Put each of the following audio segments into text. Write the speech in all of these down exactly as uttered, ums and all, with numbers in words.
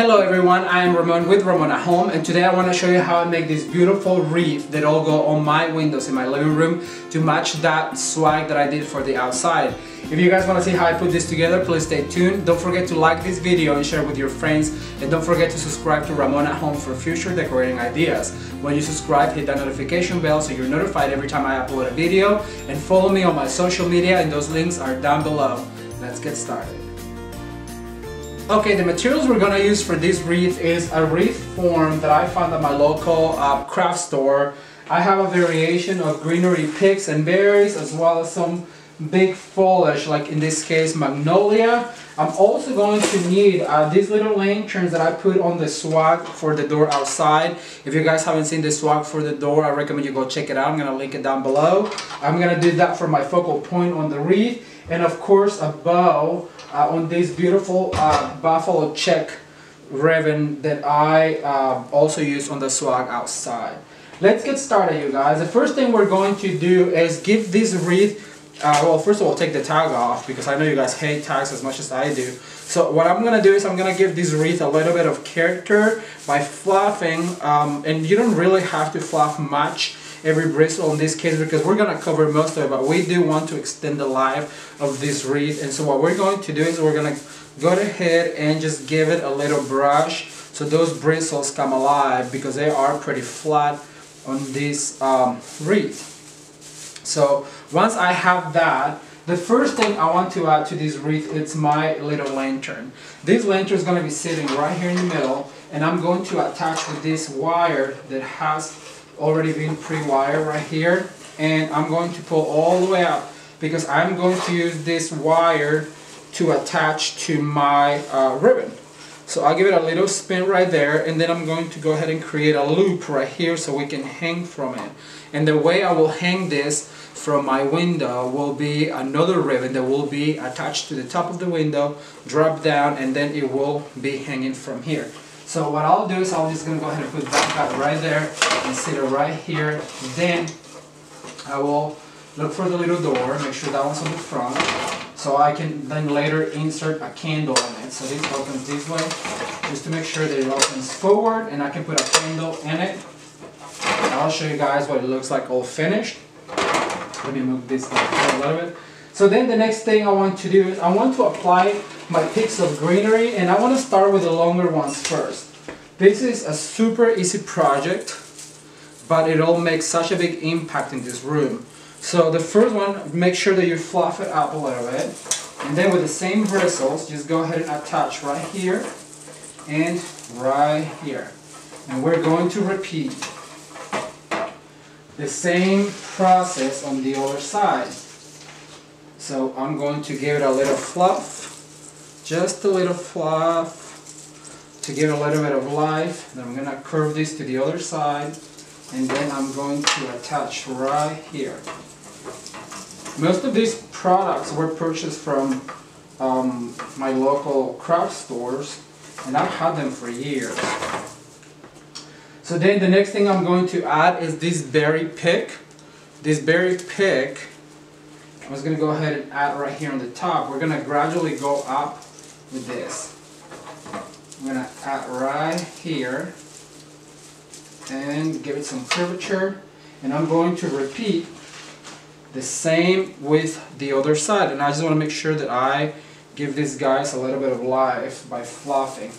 Hello everyone, I am Ramon with Ramon at Home, and today I want to show you how I make this beautiful wreath that will go on my windows in my living room to match that swag that I did for the outside. If you guys want to see how I put this together, please stay tuned. Don't forget to like this video and share with your friends, and don't forget to subscribe to Ramon at Home for future decorating ideas. When you subscribe, hit that notification bell so you're notified every time I upload a video, and follow me on my social media, and those links are down below. Let's get started. Okay, the materials we're gonna use for this wreath is a wreath form that I found at my local uh, craft store. I have a variation of greenery picks and berries, as well as some big foliage, like in this case magnolia. I'm also going to need uh, these little lanterns that I put on the swag for the door outside. If you guys haven't seen the swag for the door, I recommend you go check it out. I'm gonna link it down below. I'm gonna do that for my focal point on the wreath, and of course a bow Uh, on this beautiful uh, buffalo check ribbon that I uh, also use on the swag outside. Let's get started, you guys. The first thing we're going to do is give this wreath, uh, well, first of all, take the tag off, because I know you guys hate tags as much as I do. So what I'm gonna do is I'm gonna give this wreath a little bit of character by fluffing, um, and you don't really have to fluff much every bristle in this case, because we're going to cover most of it, but we do want to extend the life of this wreath. And so what we're going to do is we're going to go ahead and just give it a little brush so those bristles come alive, because they are pretty flat on this um, wreath. So once I have that, the first thing I want to add to this wreath is my little lantern. This lantern is going to be sitting right here in the middle, and I'm going to attach with this wire that has already been pre-wired right here, and I'm going to pull all the way up, because I'm going to use this wire to attach to my uh, ribbon. So I'll give it a little spin right there, and then I'm going to go ahead and create a loop right here so we can hang from it. And the way I will hang this from my window will be another ribbon that will be attached to the top of the window, drop down, and then it will be hanging from here. So what I'll do is I'm just going to go ahead and put that back right there and sit it right here. Then I will look for the little door, make sure that one's on the front, so I can then later insert a candle in it. So this opens this way, just to make sure that it opens forward, and I can put a candle in it. And I'll show you guys what it looks like all finished. Let me move this down a little bit. So then the next thing I want to do is I want to apply my picks of greenery, and I want to start with the longer ones first. This is a super easy project, but it all makes such a big impact in this room. So the first one, make sure that you fluff it up a little bit, and then with the same bristles, just go ahead and attach right here and right here. And we're going to repeat the same process on the other side. So I'm going to give it a little fluff, just a little fluff, to give it a little bit of life. Then I'm going to curve this to the other side, and then I'm going to attach right here. Most of these products were purchased from um, my local craft stores, and I've had them for years. So then the next thing I'm going to add is this berry pick. This berry pick, I'm just going to go ahead and add right here on the top. We're going to gradually go up with this. I'm going to add right here and give it some curvature, and I'm going to repeat the same with the other side. And I just want to make sure that I give these guys a little bit of life by fluffing,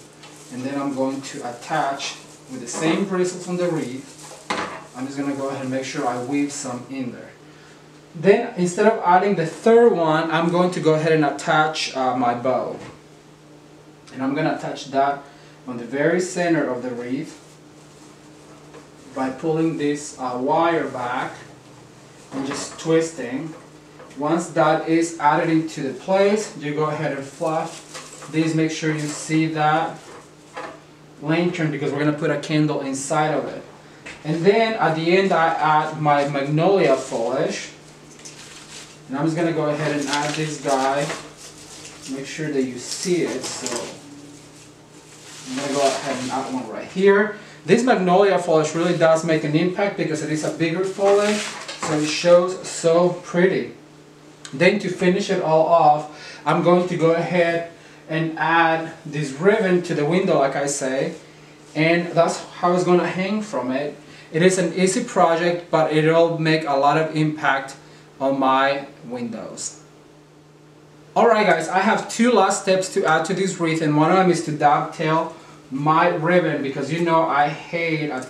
and then I'm going to attach with the same bristles on the wreath. I'm just going to go ahead and make sure I weave some in there. Then instead of adding the third one, I'm going to go ahead and attach uh, my bow, and I'm going to attach that on the very center of the wreath by pulling this uh, wire back and just twisting. Once that is added into the place, you go ahead and fluff this. Make sure you see that lantern, because we're going to put a candle inside of it. And then at the end I add my magnolia foliage. And I'm just going to go ahead and add this guy, make sure that you see it. So I'm going to go ahead and add one right here. This magnolia foliage really does make an impact, because it is a bigger foliage, so it shows so pretty. Then to finish it all off, I'm going to go ahead and add this ribbon to the window, like I say, and that's how it's gonna hang from it. It is an easy project, but it'll make a lot of impact on my windows. Alright guys, I have two last steps to add to this wreath, and one of them is to dovetail my ribbon, because you know I hate a,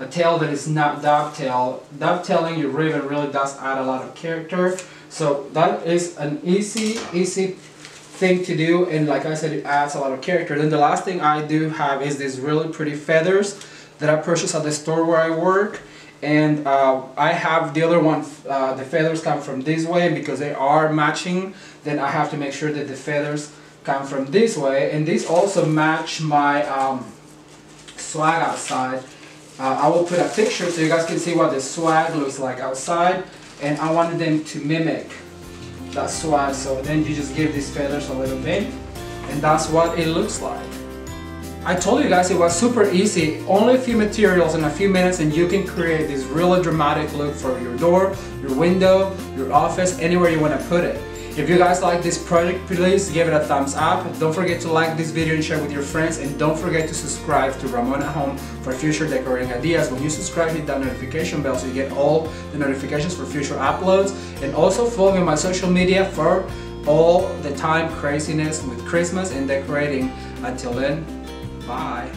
a tail that is not dovetailed. Dovetailing your ribbon really does add a lot of character. So that is an easy, easy thing to do, and like I said, it adds a lot of character. Then the last thing I do have is these really pretty feathers that I purchased at the store where I work, and uh, I have the other one, uh, the feathers come from this way, because they are matching, then I have to make sure that the feathers come from this way, and these also match my um, swag outside. Uh, I will put a picture so you guys can see what the swag looks like outside, and I wanted them to mimic that swag, so then you just give these feathers a little bit, and that's what it looks like. I told you guys it was super easy, only a few materials and a few minutes, and you can create this really dramatic look for your door, your window, your office, anywhere you want to put it. If you guys like this project, please give it a thumbs up. Don't forget to like this video and share with your friends, and don't forget to subscribe to Ramon at Home for future decorating ideas. When you subscribe, hit that notification bell so you get all the notifications for future uploads, and also follow me on my social media for all the time craziness with Christmas and decorating. Until then, bye.